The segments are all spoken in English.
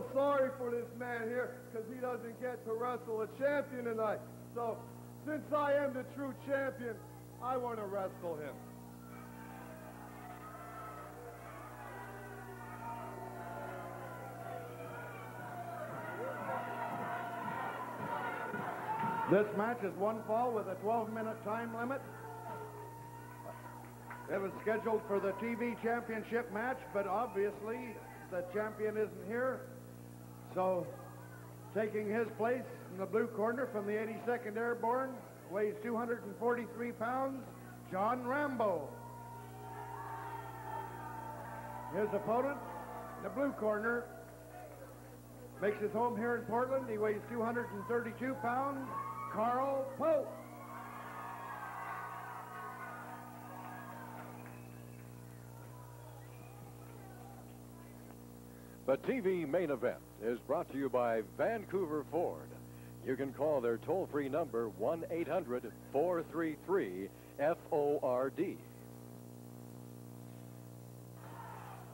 feel sorry for this man here because he doesn't get to wrestle a champion tonight. So since I am the true champion, I want to wrestle him. This match is one fall with a 12-minute time limit. It was scheduled for the TV championship match, but obviously the champion isn't here. So taking his place in the blue corner from the 82nd Airborne, weighs 243 pounds, John Rambo. His opponent in the blue corner makes his home here in Portland. He weighs 232 pounds, Karl Pope. The TV main event is brought to you by Vancouver Ford. You can call their toll-free number 1-800-433-FORD.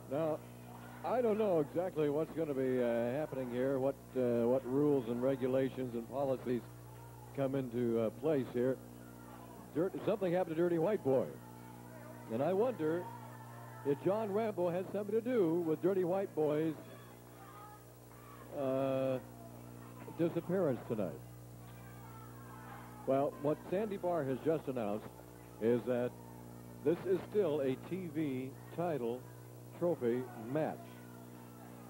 Now, I don't know exactly what's going to be happening here, what rules and regulations and policies come into place here. Something happened to Dirty White Boy, and I wonder if John Rambo has something to do with Dirty White Boy's disappearance tonight. Well, what Sandy Barr has just announced is that this is still a TV title trophy match.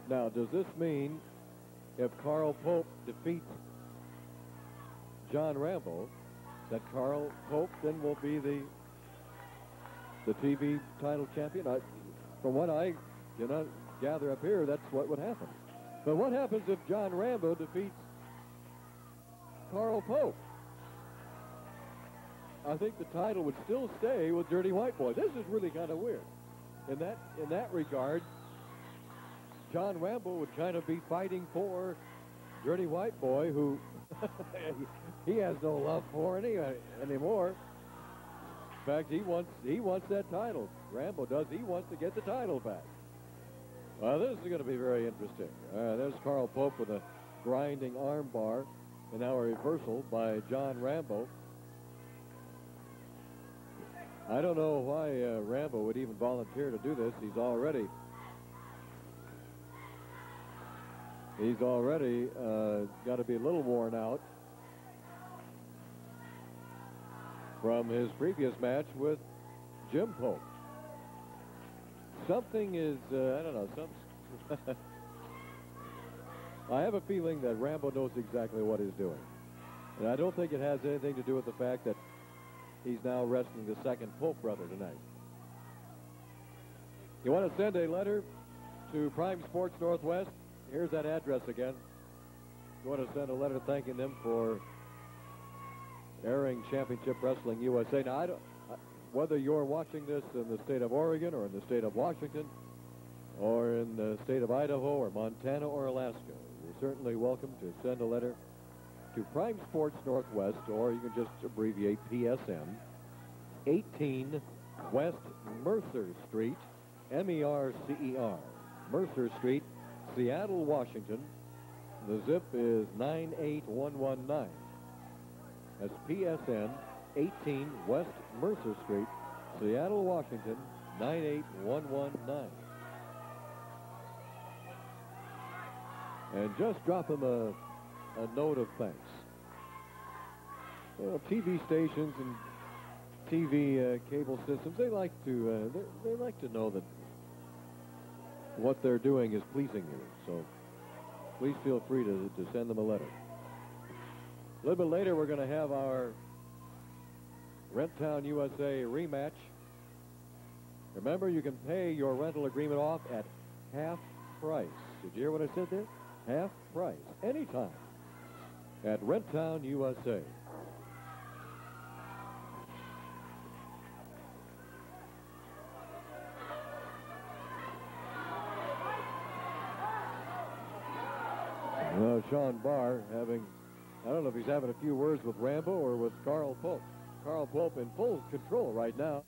Now, does this mean if Karl Pope defeats John Rambo, that Karl Pope then will be the TV title champion? From what I gather up here, that's what would happen. But what happens if John Rambo defeats Karl Pope? I think the title would still stay with Dirty White Boy. This is really kind of weird. In that regard, John Rambo would kind of be fighting for Dirty White Boy, who he has no love for anymore. In fact, he wants that title. Rambo does. He wants to get the title back. Well, this is going to be very interesting. There's Karl Pope with a grinding armbar, and now a reversal by John Rambo. I don't know why Rambo would even volunteer to do this. He's already got to be a little worn out from his previous match with Jim Pope. Something is, I don't know, something. I have a feeling that Rambo knows exactly what he's doing. And I don't think it has anything to do with the fact that he's now wrestling the second Pope brother tonight. You want to send a letter to Prime Sports Northwest? Here's that address again. You want to send a letter thanking them for airing Championship Wrestling USA. Now, whether you're watching this in the state of Oregon or in the state of Washington or in the state of Idaho or Montana or Alaska, you're certainly welcome to send a letter to Prime Sports Northwest, or you can just abbreviate PSN, 18 West Mercer Street, M-E-R-C-E-R, Mercer Street, Seattle, Washington. The zip is 98119. That's PSN 18 West Mercer Street, Seattle, Washington, 98119. And just drop them a note of thanks. You know, TV stations and TV cable systems, they like to they like to know that what they're doing is pleasing you. So please feel free to send them a letter. A little bit later, we're going to have our Rent Town USA rematch. Remember, you can pay your rental agreement off at half price. Did you hear what I said there? Half price, anytime at Rent Town USA. Well, Sean Barr having, I don't know if he's having a few words with Rambo or with Karl Pope. Karl Pope in full control right now.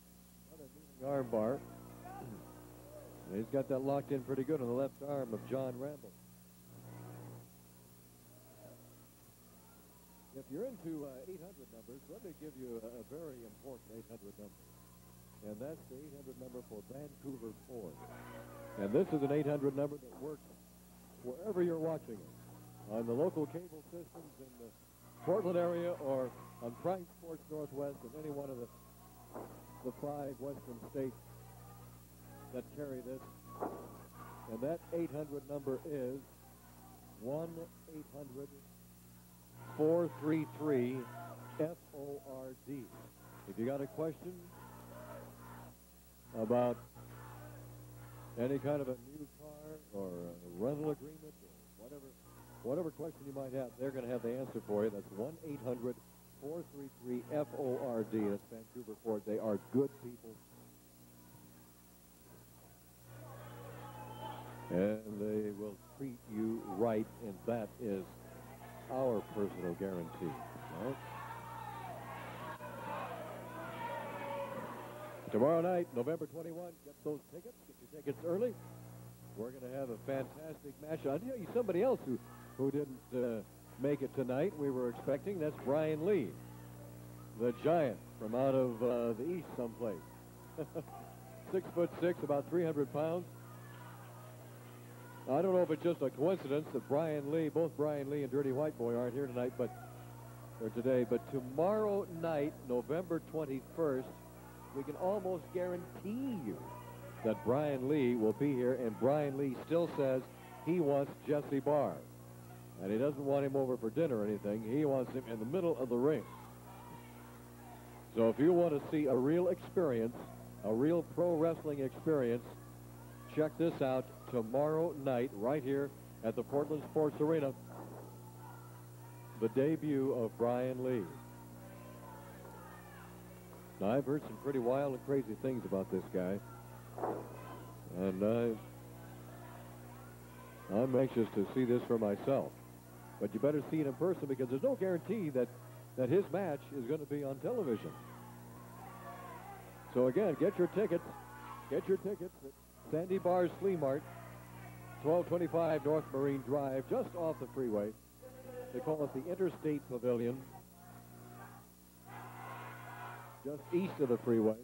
Arm bar. And he's got that locked in pretty good on the left arm of John Rambo. If you're into 800 numbers, let me give you a very important 800 number. And that's the 800 number for Vancouver Ford. And this is an 800 number that works wherever you're watching it, on the local cable systems in the Portland area or on Prime Sports Northwest in any one of the five western states that carry this. And that 800 number is 1-800-433-FORD. If you got a question about any kind of a new car or a rental agreement or whatever question you might have, they're going to have the answer for you. That's 1-800-433-FORD. That's Vancouver Ford. They are good people. And they will treat you right, and that is our personal guarantee. Right? Tomorrow night, November 21, get those tickets. Get your tickets early. We're going to have a fantastic match. I'll tell you somebody else who didn't make it tonight we were expecting. That's Brian Lee, the giant from out of the east someplace. 6'6", about 300 pounds. I don't know if it's just a coincidence that Brian Lee, both Brian Lee and Dirty White Boy aren't here tonight, but or today, but tomorrow night, November 21st, we can almost guarantee you that Brian Lee will be here, and Brian Lee still says he wants Jesse Barr. And he doesn't want him over for dinner or anything. He wants him in the middle of the ring. So if you want to see a real experience, a real pro wrestling experience, check this out tomorrow night right here at the Portland Sports Arena. The debut of Brian Lee. Now, I've heard some pretty wild and crazy things about this guy. And I'm anxious to see this for myself. But you better see it in person, because there's no guarantee that his match is going to be on television. So again, get your tickets. Get your tickets at Sandy Barr's Flea Mart, 1225 North Marine Drive, just off the freeway. They call it the Interstate Pavilion, just east of the freeway.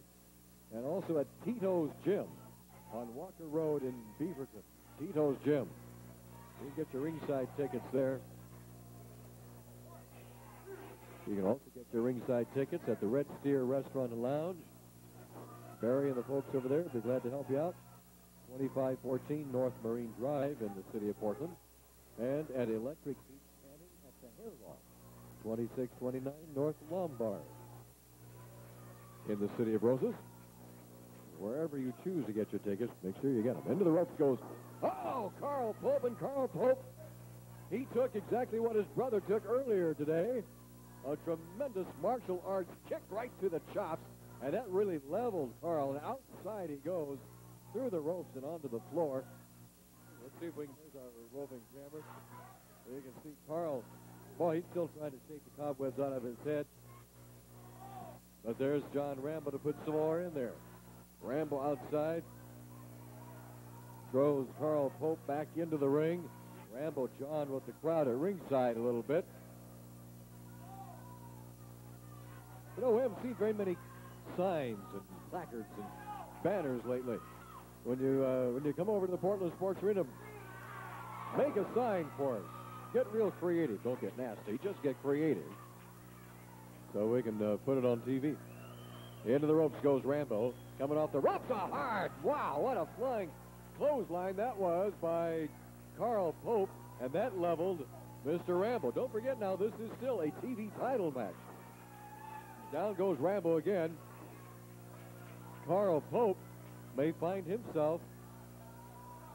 And also at Tito's Gym on Walker Road in Beaverton. Tito's Gym. You can get your ringside tickets there. You can also get your ringside tickets at the Red Steer Restaurant and Lounge. Barry and the folks over there will be glad to help you out. 2514 North Marine Drive in the city of Portland, and at Electric Beach at the Hair Loft, 2629 North Lombard in the city of Roses. Wherever you choose to get your tickets, make sure you get them. Into the ropes goes, oh, Karl Pope, and Karl Pope, he took exactly what his brother took earlier today, a tremendous martial arts kick right to the chops, and that really leveled Karl, and outside he goes, through the ropes and onto the floor. Let's see if we can use our roving camera. You can see Karl. Boy, he's still trying to shake the cobwebs out of his head. But there's John Rambo to put some more in there. Rambo outside. Throws Karl Pope back into the ring. Rambo John with the crowd at ringside a little bit. You know, we haven't seen very many signs and placards and banners lately. When you come over to the Portland Sports Arena, make a sign for us. Get real creative. Don't get nasty. Just get creative. So we can put it on TV. Into the ropes goes Rambo. Coming off the ropes, a hard. Wow, what a flying clothesline that was by Karl Pope. And that leveled Mr. Rambo. Don't forget now, this is still a TV title match. Down goes Rambo again. Karl Pope may find himself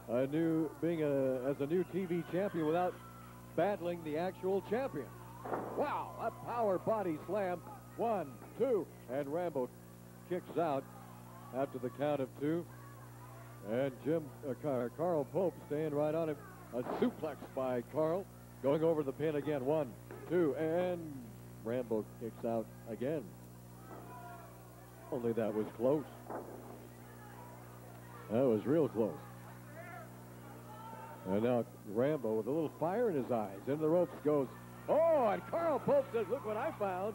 a new, as a new TV champion without battling the actual champion. Wow, a power body slam. 1, 2, and Rambo kicks out after the count of 2. And Karl Pope staying right on him. A suplex by Karl, going over the pin again. 1, 2, and Rambo kicks out again. Only that was close. That was real close. And now Rambo with a little fire in his eyes. Into the ropes goes Oh, and Karl Pope says, look what I found.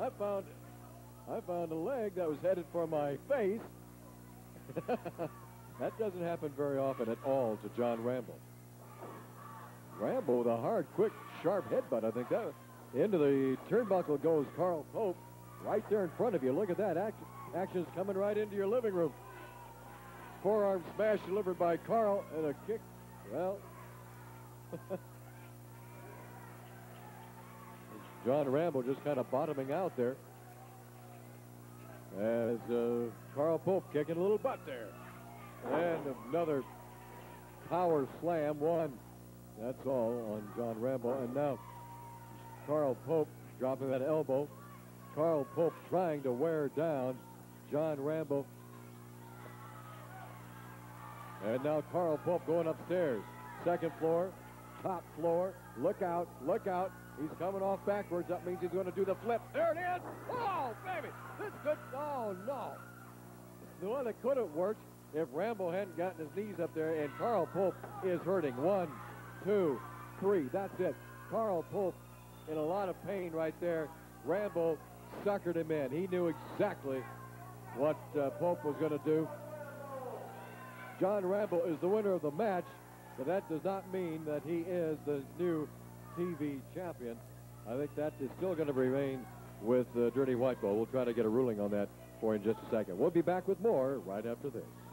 I found a leg that was headed for my face. That doesn't happen very often at all to John Rambo. Rambo with a hard, quick, sharp headbutt. I think that into the turnbuckle goes Karl Pope, right there in front of you. Look at that action. Action's coming right into your living room. Forearm smash delivered by Karl and a kick. Well, John Rambo just kind of bottoming out there. As Karl Pope kicking a little butt there. And another power slam, one. That's all on John Rambo. And now Karl Pope dropping that elbow. Karl Pope trying to wear down John Rambo. And now Karl Pope going upstairs. Second floor, top floor. Look out, look out. He's coming off backwards. That means he's going to do the flip. There it is. Oh, baby. This could. Oh, no. The one that could have worked if Rambo hadn't gotten his knees up there. And Karl Pope is hurting. One, two, three. That's it. Karl Pope in a lot of pain right there. Rambo suckered him in. He knew exactly what Pope was going to do. John Rambo is the winner of the match, but that does not mean that he is the new TV champion. I think that is still going to remain with Dirty White Boy. We'll try to get a ruling on that for you in just a second. We'll be back with more right after this.